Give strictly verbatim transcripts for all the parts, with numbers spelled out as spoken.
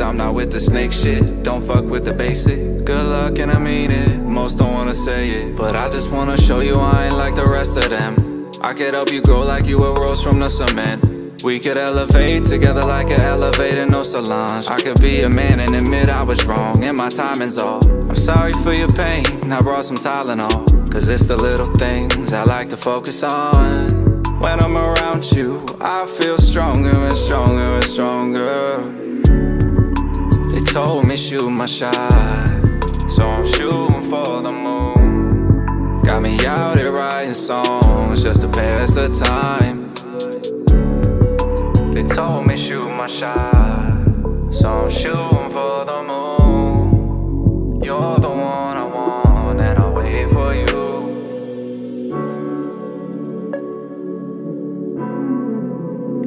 I'm not with the snake shit, don't fuck with the basic. Good luck and I mean it, most don't wanna say it, but I just wanna show you I ain't like the rest of them. I could help you grow like you a rose from the cement. We could elevate together like an elevator, no Solange. I could be a man and admit I was wrong, and my timing's all. I'm sorry for your pain, I brought some Tylenol, cause it's the little things I like to focus on. When I'm around you, I feel stronger and stronger and stronger. Told me shoot my shot, so I'm shooting for the moon. Got me out here writing songs just to pass the time. They told me shoot my shot, so I'm shooting for the moon. You're the one I want and I'll wait for you.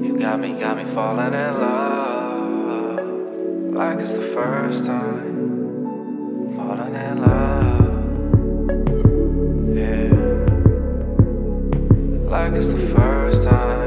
You got me, got me falling in love like it's the first time, falling in love, yeah. Like it's the first time.